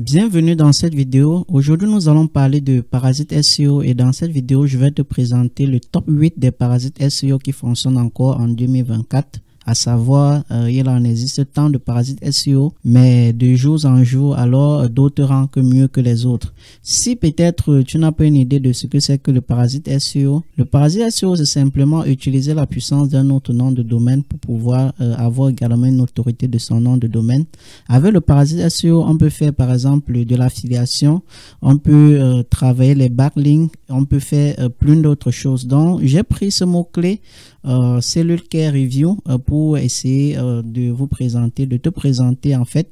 Bienvenue dans cette vidéo. Aujourd'hui, nous allons parler de parasites SEO et dans cette vidéo, je vais te présenter le top 8 des parasites SEO qui fonctionnent encore en 2024. À savoir, il en existe tant de parasites SEO, mais de jour en jour, alors d'autres rankent mieux que les autres. Si peut-être tu n'as pas une idée de ce que c'est que le parasite SEO, c'est simplement utiliser la puissance d'un autre nom de domaine pour pouvoir avoir également une autorité de son nom de domaine. Avec le parasite SEO, on peut faire par exemple de l'affiliation, on peut travailler les backlinks, on peut faire plein d'autres choses. Donc, j'ai pris ce mot-clé Cellucare Review pour essayer de te présenter en fait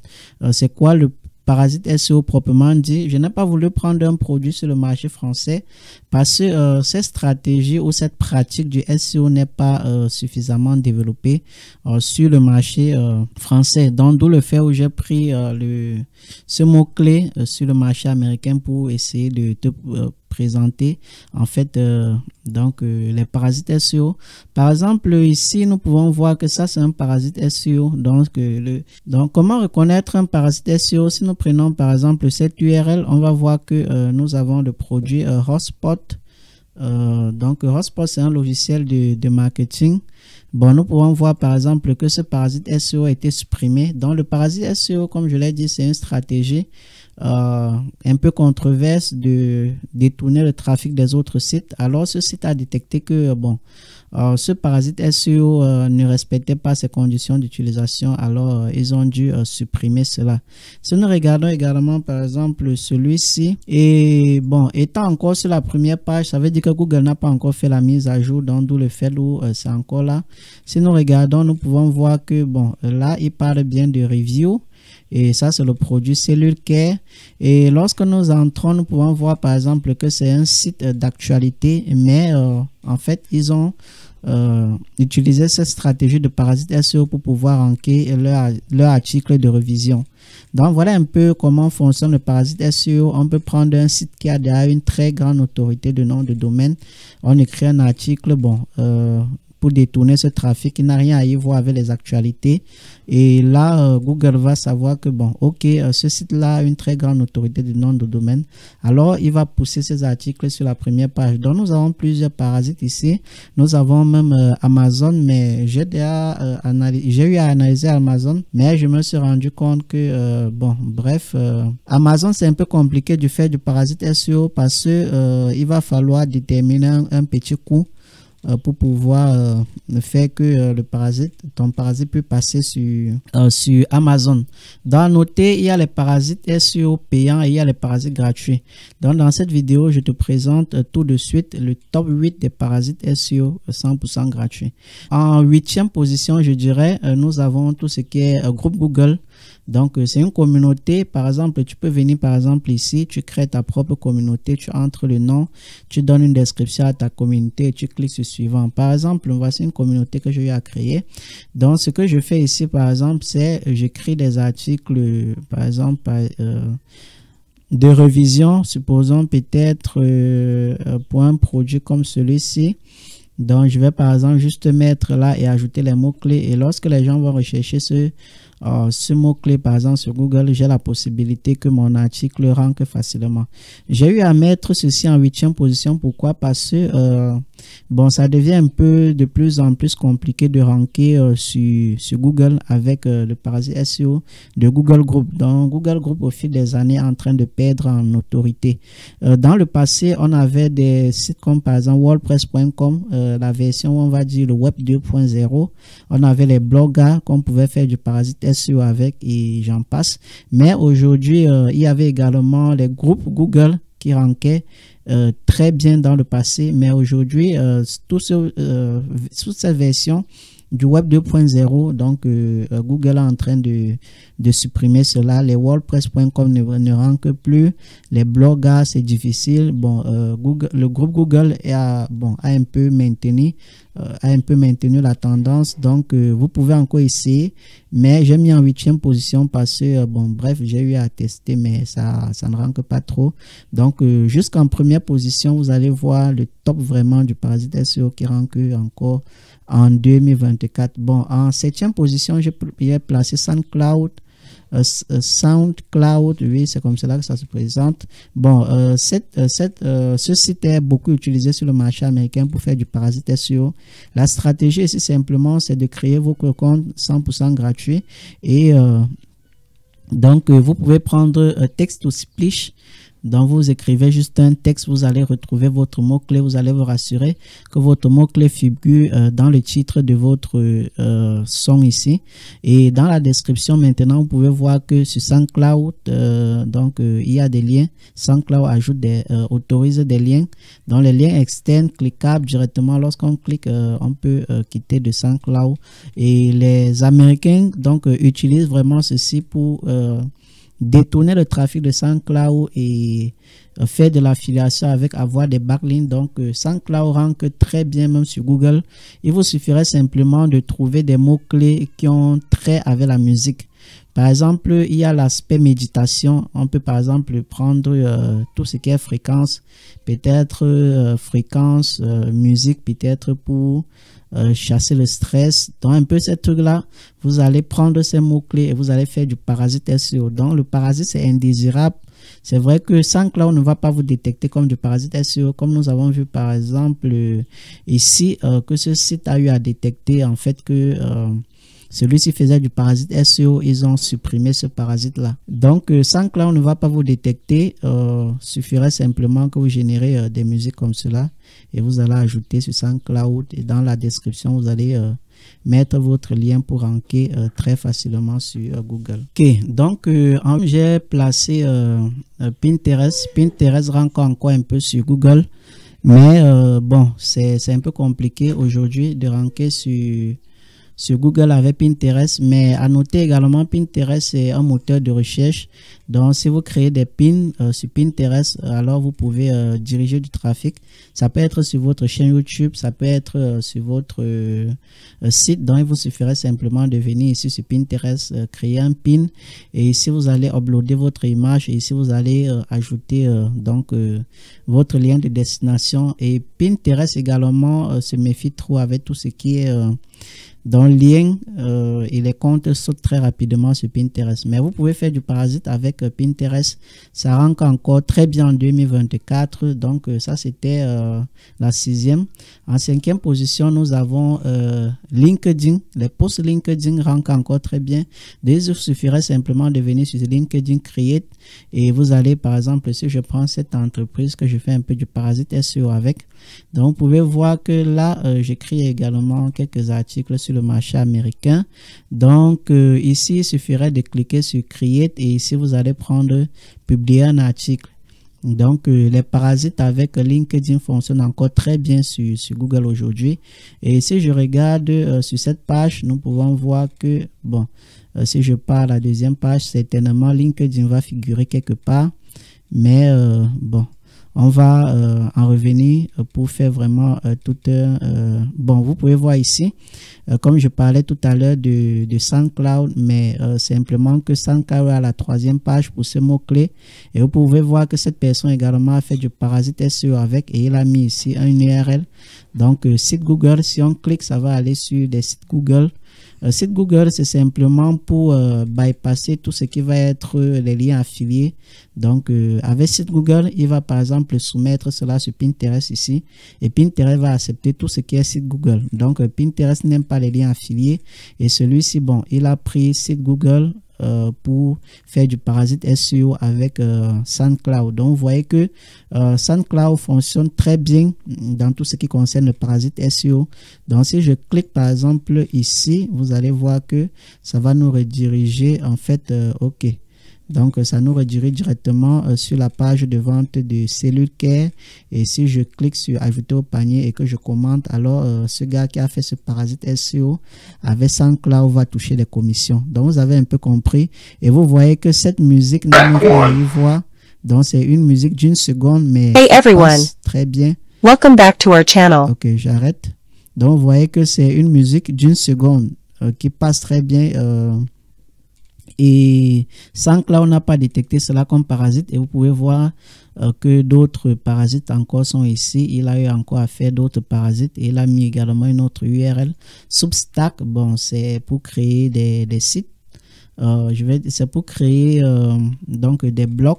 c'est quoi le parasite SEO proprement dit. Je n'ai pas voulu prendre un produit sur le marché français parce que cette stratégie ou cette pratique du SEO n'est pas suffisamment développée sur le marché français. Donc d'où le fait où j'ai pris ce mot-clé sur le marché américain pour essayer de te présenter en fait les parasites SEO. Par exemple, ici nous pouvons voir que ça c'est un parasite SEO. Donc comment reconnaître un parasite SEO? Si nous prenons par exemple cette URL, on va voir que nous avons le produit Hotspot. Donc Hotspot c'est un logiciel de marketing. Bon, nous pouvons voir par exemple que ce parasite SEO a été supprimé. Dans le parasite SEO, comme je l'ai dit, c'est une stratégie un peu controverse de détourner le trafic des autres sites. Alors ce site a détecté que bon, ce parasite SEO ne respectait pas ses conditions d'utilisation, alors ils ont dû supprimer cela. Si nous regardons également par exemple celui-ci, et bon, étant encore sur la première page, ça veut dire que Google n'a pas encore fait la mise à jour, donc d'où le fait où c'est encore là. Si nous regardons, nous pouvons voir que bon, là il parle bien de review. Et ça, c'est le produit Cellucare. Et lorsque nous entrons, nous pouvons voir par exemple que c'est un site d'actualité, mais en fait, ils ont utilisé cette stratégie de parasite SEO pour pouvoir ranker leur article de révision. Donc voilà un peu comment fonctionne le parasite SEO. On peut prendre un site qui a déjà une très grande autorité de nom de domaine. On écrit un article, bon, pour détourner ce trafic qui n'a rien à y voir avec les actualités, et là Google va savoir que bon, ok, ce site là a une très grande autorité de nom de domaine, alors il va pousser ses articles sur la première page. Donc nous avons plusieurs parasites ici. Nous avons même Amazon, mais j'ai déjà eu à analyser Amazon, mais je me suis rendu compte que Amazon c'est un peu compliqué du fait du parasite SEO parce que il va falloir déterminer un petit coût pour pouvoir faire que ton parasite peut passer sur Amazon. Dans noter, il y a les parasites SEO payants et il y a les parasites gratuits. Donc dans cette vidéo, je te présente tout de suite le top 8 des parasites SEO 100% gratuits. En 8e position, je dirais, nous avons tout ce qui est groupe Google. Donc c'est une communauté. Par exemple, tu peux venir par exemple ici, tu crées ta propre communauté, tu entres le nom, tu donnes une description à ta communauté et tu cliques sur suivant. Par exemple, voici une communauté que j'ai eu à créer. Donc ce que je fais ici par exemple, c'est j'écris des articles par exemple de révision, supposons peut-être pour un produit comme celui-ci. Donc je vais par exemple juste mettre là et ajouter les mots-clés, et lorsque les gens vont rechercher ce mot-clé par exemple sur Google, j'ai la possibilité que mon article ranke facilement. J'ai eu à mettre ceci en 8e position. Pourquoi? Parce que bon, ça devient un peu de plus en plus compliqué de ranker sur Google avec le parasite SEO de Google Group. Donc Google Group au fil des années est en train de perdre en autorité. Dans le passé, on avait des sites comme par exemple wordpress.com, la version on va dire le web 2.0. on avait les bloggers qu'on pouvait faire du parasite SEO avec, et j'en passe. Mais aujourd'hui, il y avait également les groupes Google qui rankaient très bien dans le passé, mais aujourd'hui toute cette version du web 2.0, donc Google est en train de supprimer cela. Les wordpress.com ne rankent plus, les bloggers c'est difficile. Bon, le groupe Google a un peu maintenu la tendance, donc vous pouvez encore essayer, mais j'ai mis en 8e position parce que bon, bref, j'ai eu à tester, mais ça ne ranke pas trop. Donc jusqu'en première position, vous allez voir le top vraiment du parasite SEO qui ranke encore en 2024. Bon, en 7e position, j'ai placé SoundCloud. SoundCloud, oui, c'est comme cela que ça se présente. Bon, ce site est beaucoup utilisé sur le marché américain pour faire du parasite SEO. La stratégie ici simplement, c'est de créer votre compte 100% gratuit et donc vous pouvez prendre texte ou splish. Donc vous écrivez juste un texte, vous allez retrouver votre mot-clé, vous allez vous rassurer que votre mot-clé figure dans le titre de votre son ici. Et dans la description maintenant, vous pouvez voir que sur SoundCloud, il y a des liens. SoundCloud ajoute autorise des liens. Dans les liens externes, cliquables directement, lorsqu'on clique, on peut quitter de SoundCloud. Et les Américains donc utilisent vraiment ceci pour détourner le trafic de SoundCloud et faire de l'affiliation avec avoir des backlinks. Donc SoundCloud rank très bien même sur Google. Il vous suffirait simplement de trouver des mots-clés qui ont trait avec la musique. Par exemple, il y a l'aspect méditation. On peut par exemple prendre tout ce qui est fréquence, peut-être fréquence, musique, peut-être pour chasser le stress. Donc un peu ces trucs-là, vous allez prendre ces mots-clés et vous allez faire du parasite SEO. Donc le parasite, c'est indésirable. C'est vrai que SoundCloud ne va pas vous détecter comme du parasite SEO, comme nous avons vu par exemple ici, que ce site a eu à détecter en fait que celui-ci faisait du parasite SEO, ils ont supprimé ce parasite-là. Donc, SoundCloud ne va pas vous détecter. Suffirait simplement que vous générez des musiques comme cela et vous allez ajouter sur SoundCloud. Et dans la description, vous allez mettre votre lien pour ranker très facilement sur Google. Ok, donc j'ai placé Pinterest. Pinterest rank encore un peu sur Google. Mais bon, c'est un peu compliqué aujourd'hui de ranker sur Google avec Pinterest, mais à noter également Pinterest c'est un moteur de recherche. Donc si vous créez des pins sur Pinterest, alors vous pouvez diriger du trafic. Ça peut être sur votre chaîne YouTube, ça peut être sur votre site. Donc il vous suffirait simplement de venir ici sur Pinterest, créer un pin et ici vous allez uploader votre image et ici vous allez ajouter votre lien de destination. Et Pinterest également se méfie trop avec tout ce qui est dans le lien et les comptes sautent très rapidement sur Pinterest. Mais vous pouvez faire du parasite avec Pinterest. Ça rentre encore très bien en 2024. Donc ça c'était la 6e. En 5e position, nous avons LinkedIn. Les posts LinkedIn rentrent encore très bien. Il suffirait simplement de venir sur LinkedIn Create. Et vous allez par exemple, si je prends cette entreprise que je fais un peu du parasite SEO avec. Donc vous pouvez voir que là, j'écris également quelques articles sur le marché américain. Donc ici il suffirait de cliquer sur Create et ici vous allez prendre publier un article. Donc les parasites avec LinkedIn fonctionnent encore très bien sur Google aujourd'hui. Et si je regarde sur cette page, nous pouvons voir que bon, si je pars à la 2e page, certainement LinkedIn va figurer quelque part, mais bon, on va en revenir pour faire vraiment tout un... bon, vous pouvez voir ici, comme je parlais tout à l'heure de SoundCloud, mais simplement que SoundCloud a la 3e page pour ce mot-clé. Et vous pouvez voir que cette personne également a fait du parasite SEO avec et il a mis ici une URL. Donc, site Google, si on clique, ça va aller sur des sites Google. Site Google, c'est simplement pour bypasser tout ce qui va être les liens affiliés. Donc, avec site Google, il va par exemple soumettre cela sur Pinterest ici. Et Pinterest va accepter tout ce qui est site Google. Donc, Pinterest n'aime pas les liens affiliés. Et celui-ci, bon, il a pris site Google pour faire du parasite SEO avec SoundCloud. Donc, vous voyez que SoundCloud fonctionne très bien dans tout ce qui concerne le parasite SEO. Donc, si je clique par exemple ici, vous allez voir que ça va nous rediriger en fait. OK. Donc, ça nous redirige directement sur la page de vente de Cellucare. Et si je clique sur ajouter au panier et que je commente, alors ce gars qui a fait ce parasite SEO avec SoundCloud va toucher les commissions. Donc, vous avez un peu compris. Et vous voyez que cette musique, nous allons voir. Donc, c'est une musique d'1 seconde, mais hey everyone, très bien. Welcome back to our channel. Ok, j'arrête. Donc, vous voyez que c'est une musique d'1 seconde qui passe très bien. Et SoundCloud n'a pas détecté cela comme parasite et vous pouvez voir que d'autres parasites encore sont ici. Il a eu encore à faire d'autres parasites et il a mis également une autre URL. Substack, bon, c'est pour créer des sites. c'est pour créer donc des blogs.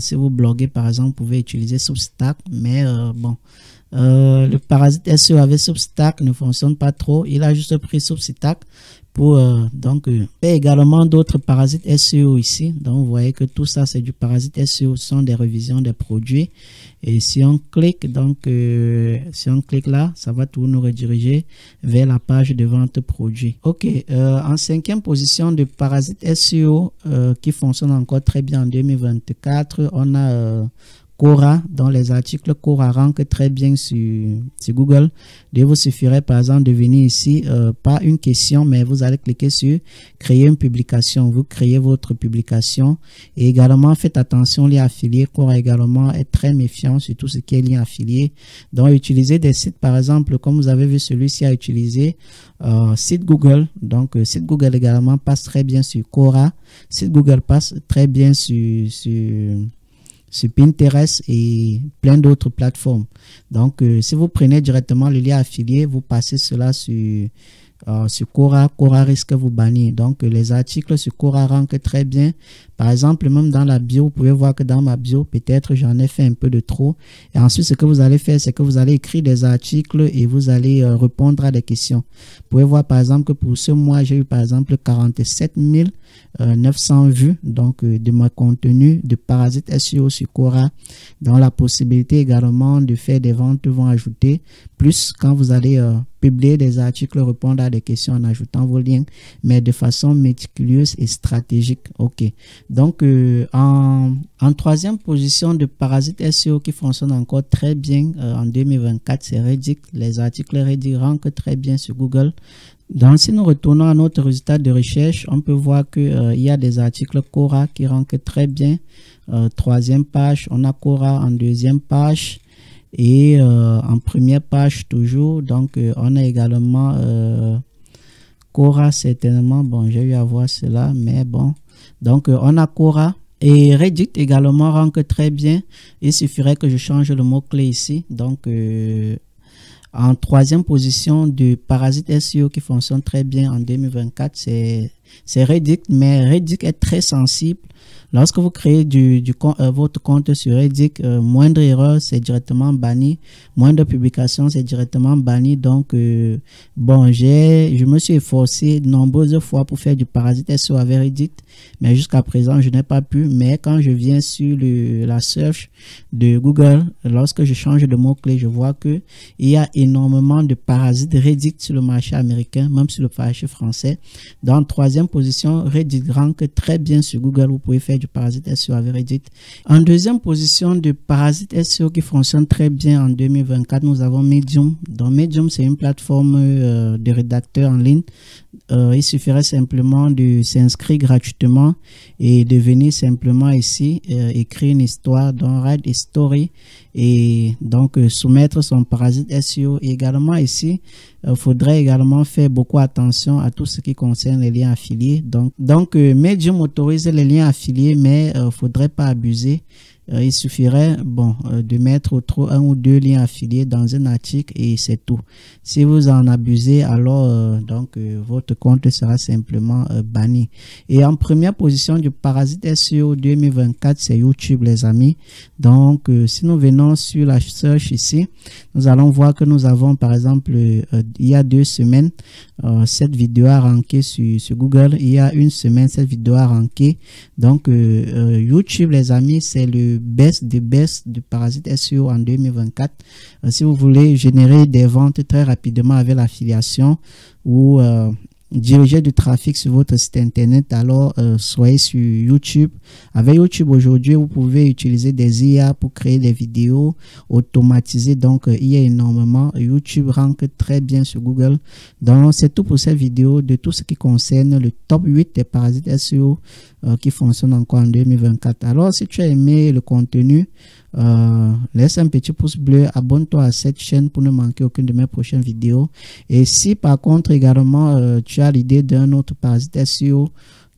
Si vous bloguez par exemple, vous pouvez utiliser Substack, mais le parasite SEO avec Substack ne fonctionne pas trop. Il a juste pris Substack pour et également d'autres parasites SEO ici. Donc vous voyez que tout ça c'est du parasite SEO, ce sont des révisions des produits. Et si on clique là, ça va tout nous rediriger vers la page de vente produit. Ok, en 5e position de parasite SEO qui fonctionne encore très bien en 2024, on a Quora, dont les articles Quora rankent très bien sur Google. Il vous suffirait par exemple de venir ici, pas une question, mais vous allez cliquer sur créer une publication. Vous créez votre publication. Et également, faites attention, les affiliés. Quora également est très méfiant sur tout ce qui est lien affilié. Donc, utilisez des sites, par exemple, comme vous avez vu, celui-ci a utilisé site Google. Donc, site Google également passe très bien sur Quora. Site Google passe très bien sur Pinterest et plein d'autres plateformes. Donc, si vous prenez directement le lien affilié, vous passez cela sur Quora. Quora risque de vous bannir. Donc, les articles sur Quora rankent très bien. Par exemple, même dans la bio, vous pouvez voir que dans ma bio, peut-être j'en ai fait un peu de trop. Et ensuite, ce que vous allez faire, c'est que vous allez écrire des articles et vous allez répondre à des questions. Vous pouvez voir, par exemple, que pour ce mois, j'ai eu, par exemple, 47 900 vues donc, de mon contenu de Parasite SEO sur Quora. Dans la possibilité également de faire des ventes vont ajouter. Plus, quand vous allez publier des articles, répondre à des questions en ajoutant vos liens, mais de façon méticuleuse et stratégique. Ok. Donc, en 3e position de Parasite SEO qui fonctionne encore très bien en 2024, c'est Reddit. Les articles Reddit rankent très bien sur Google. Donc, si nous retournons à notre résultat de recherche, on peut voir qu'il y a des articles Quora qui rankent très bien. 3e page, on a Quora en 2e page. Et en 1re page toujours, donc on a également Quora certainement, bon j'ai eu à voir cela, mais bon, donc on a Quora. Et Reddit également rank très bien, il suffirait que je change le mot-clé ici, donc en 3e position du Parasite SEO qui fonctionne très bien en 2024, c'est Reddit, mais Reddit est très sensible. Lorsque vous créez votre compte sur Reddit, moindre erreur, c'est directement banni. Moindre publication, c'est directement banni. Donc, bon, je me suis efforcé nombreuses fois pour faire du Parasite SEO avec Reddit, mais jusqu'à présent, je n'ai pas pu. Mais quand je viens sur la search de Google, lorsque je change de mot-clé, je vois que il y a énormément de parasites Reddit sur le marché américain, même sur le marché français. Dans 3e position, Reddit rank très bien sur Google. Vous pouvez faire du Parasite SEO avec Reddit. En 2e position de Parasite SEO qui fonctionne très bien en 2024, nous avons Medium. Donc Medium, c'est une plateforme de rédacteurs en ligne. Il suffirait simplement de s'inscrire gratuitement et de venir simplement ici écrire une histoire dans Write Story et donc soumettre son Parasite SEO. Et également ici, il faudrait également faire beaucoup attention à tout ce qui concerne les liens affiliés. Donc Medium autorise les liens affiliés, mais il ne faudrait pas abuser. Il suffirait de mettre un ou 2 liens affiliés dans un article et c'est tout. Si vous en abusez, alors votre compte sera simplement banni. Et en 1re position du Parasite SEO 2024, c'est YouTube les amis. Donc si nous venons sur la search ici, nous allons voir que nous avons par exemple il y a 2 semaines cette vidéo a ranké sur Google. Il y a 1 semaine cette vidéo a ranké. Donc YouTube les amis, c'est le best des best du Parasite SEO en 2024. Si vous voulez générer des ventes très rapidement avec l'affiliation ou diriger du trafic sur votre site internet, alors soyez sur YouTube. Avec YouTube aujourd'hui, vous pouvez utiliser des IA pour créer des vidéos automatisées. Donc, il y a énormément. YouTube rank très bien sur Google. Donc, c'est tout pour cette vidéo de tout ce qui concerne le top 8 des parasites SEO qui fonctionnent encore en 2024. Alors, si tu as aimé le contenu, laisse un petit pouce bleu, abonne-toi à cette chaîne pour ne manquer aucune de mes prochaines vidéos. Et si par contre également tu as l'idée d'un autre parasite SEO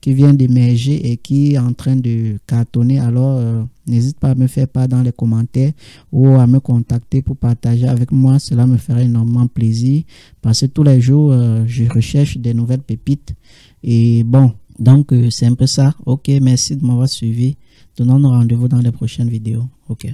qui vient d'émerger et qui est en train de cartonner, alors n'hésite pas à me faire part dans les commentaires ou à me contacter pour partager avec moi. Cela me ferait énormément plaisir parce que tous les jours je recherche des nouvelles pépites. Et bon, Donc, c'est un peu ça. Ok, merci de m'avoir suivi. Donnons-nous rendez-vous dans les prochaines vidéos. Ok.